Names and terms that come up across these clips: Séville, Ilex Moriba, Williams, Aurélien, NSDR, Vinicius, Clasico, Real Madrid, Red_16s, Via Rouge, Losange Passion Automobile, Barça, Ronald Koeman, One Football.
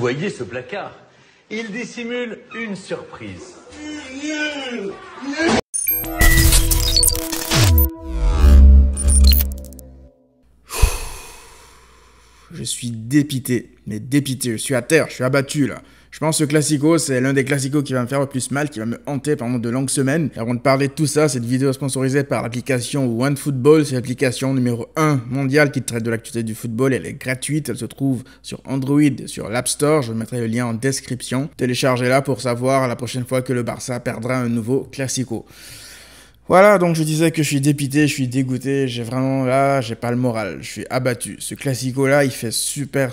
voyez ce placard? Il dissimule une surprise. Je suis dépité, mais dépité, je suis à terre, je suis abattu là. Je pense que le Clasico, c'est l'un des Clasicos qui va me faire le plus mal, qui va me hanter pendant de longues semaines. Et avant de parler de tout ça, cette vidéo est sponsorisée par l'application One Football. C'est l'application numéro 1 mondiale qui traite de l'actualité du football. Elle est gratuite, elle se trouve sur Android, sur l'App Store. Je mettrai le lien en description. Téléchargez-la pour savoir la prochaine fois que le Barça perdra un nouveau Clasico. Voilà, donc je disais que je suis dépité, je suis dégoûté, j'ai vraiment là, j'ai pas le moral, je suis abattu. Ce Clasico-là, il fait super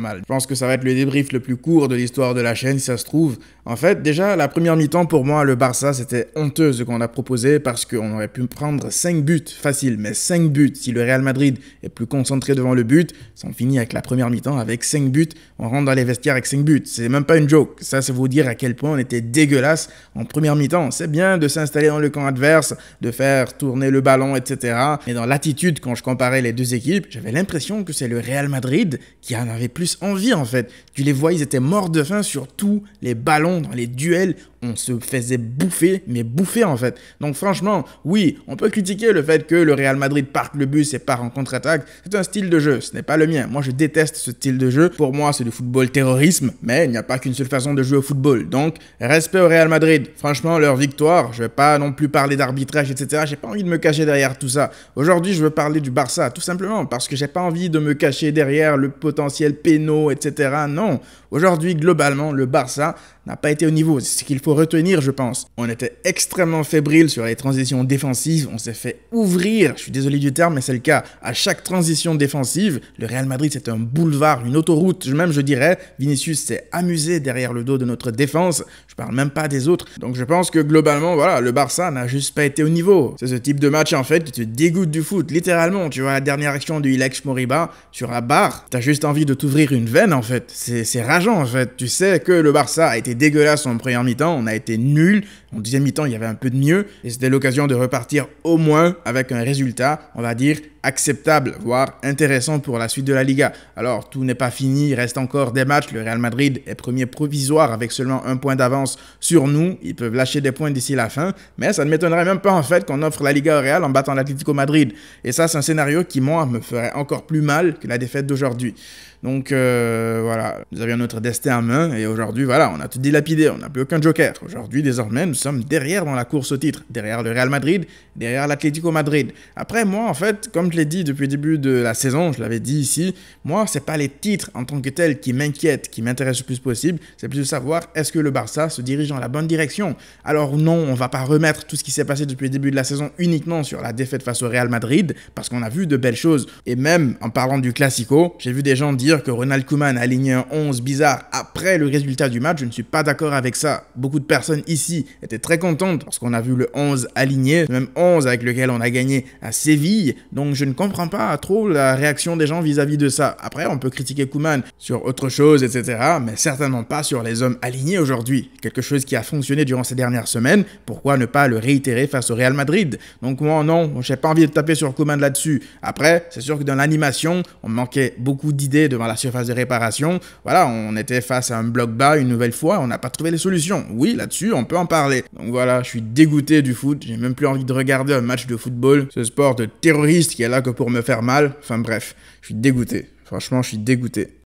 mal. Je pense que ça va être le débrief le plus court de l'histoire de la chaîne, si ça se trouve. En fait, déjà, la première mi-temps, pour moi, le Barça, c'était honteux ce qu'on a proposé parce qu'on aurait pu prendre 5 buts, facile, mais 5 buts. Si le Real Madrid est plus concentré devant le but, ça en finit avec la première mi-temps, avec 5 buts, on rentre dans les vestiaires avec 5 buts. C'est même pas une joke. Ça, c'est vous dire à quel point on était dégueulasse en première mi-temps. C'est bien de s'installer dans le camp adverse, de faire tourner le ballon, etc. Mais dans l'attitude, quand je comparais les deux équipes, j'avais l'impression que c'est le Real Madrid qui en avait plus envie, en fait. Tu les vois, ils étaient morts de faim sur tous les ballons, dans les duels. On se faisait bouffer, mais bouffer, en fait. Donc franchement, oui, on peut critiquer le fait que le Real Madrid parte le bus et part en contre-attaque. C'est un style de jeu, ce n'est pas le mien. Moi, je déteste ce style de jeu. Pour moi, c'est du football terrorisme, mais il n'y a pas qu'une seule façon de jouer au football. Donc, respect au Real Madrid. Franchement, leur victoire, je ne vais pas non plus parler d'arbitrage, etc. J'ai pas envie de me cacher derrière tout ça. Aujourd'hui, je veux parler du Barça, tout simplement, parce que j'ai pas envie de me cacher derrière le potentiel péno, etc. Non. Aujourd'hui, globalement, le Barça n'a pas été au niveau. C'est ce qu'il faut retenir, je pense. On était extrêmement fébrile sur les transitions défensives. On s'est fait ouvrir. Je suis désolé du terme, mais c'est le cas. À chaque transition défensive, le Real Madrid, c'est un boulevard, une autoroute. Même, je dirais, Vinicius s'est amusé derrière le dos de notre défense. Je parle même pas des autres. Donc, je pense que globalement, voilà, le Barça n'a juste pas été au niveau. C'est ce type de match, en fait, qui te dégoûte du foot. Littéralement, tu vois la dernière action de Ilex Moriba sur la barre. T'as juste envie de t'ouvrir une veine, en fait. C'est rageant. En fait, tu sais que le Barça a été dégueulasse en première mi-temps, on a été nul. En deuxième mi-temps, il y avait un peu de mieux et c'était l'occasion de repartir au moins avec un résultat, on va dire, acceptable, voire intéressant pour la suite de la Liga. Alors, tout n'est pas fini, il reste encore des matchs. Le Real Madrid est premier provisoire avec seulement un point d'avance sur nous. Ils peuvent lâcher des points d'ici la fin, mais ça ne m'étonnerait même pas en fait qu'on offre la Liga au Real en battant l'Atlético Madrid. Et ça, c'est un scénario qui, moi, me ferait encore plus mal que la défaite d'aujourd'hui. Donc, voilà, nous avions notre destin en main et aujourd'hui, voilà, on a tout dilapidé, on n'a plus aucun joker. Aujourd'hui, désormais, nous sommes derrière dans la course au titre, derrière le Real Madrid, derrière l'Atlético Madrid. Après, moi, en fait, comme je l'ai dit depuis le début de la saison, je l'avais dit ici, moi, c'est pas les titres en tant que tels qui m'inquiètent, qui m'intéressent le plus possible, c'est plus de savoir est-ce que le Barça se dirige dans la bonne direction. Alors non, on va pas remettre tout ce qui s'est passé depuis le début de la saison uniquement sur la défaite face au Real Madrid, parce qu'on a vu de belles choses. Et même en parlant du Clasico, j'ai vu des gens dire que Ronald Koeman a aligné un 11 bizarre après le résultat du match. Je ne suis pas d'accord avec ça. Beaucoup de personnes ici étaient très contentes parce qu'on a vu le 11 aligné, le même 11 avec lequel on a gagné à Séville. Donc je ne comprends pas trop la réaction des gens vis-à-vis de ça. Après, on peut critiquer Koeman sur autre chose, etc. mais certainement pas sur les hommes alignés aujourd'hui. Quelque chose qui a fonctionné durant ces dernières semaines, pourquoi ne pas le réitérer face au Real Madrid? Donc moi, non, j'ai pas envie de taper sur Koeman là-dessus. Après, c'est sûr que dans l'animation, on manquait beaucoup d'idées devant la surface de réparation. Voilà, on était face à un bloc bas une nouvelle fois, on n'a pas trouvé les solutions. Oui, là-dessus, on peut en parler. Donc voilà, je suis dégoûté du foot, j'ai même plus envie de regarder un match de football. Ce sport de terroriste qui est là que pour me faire mal, enfin bref, je suis dégoûté. Franchement, je suis dégoûté.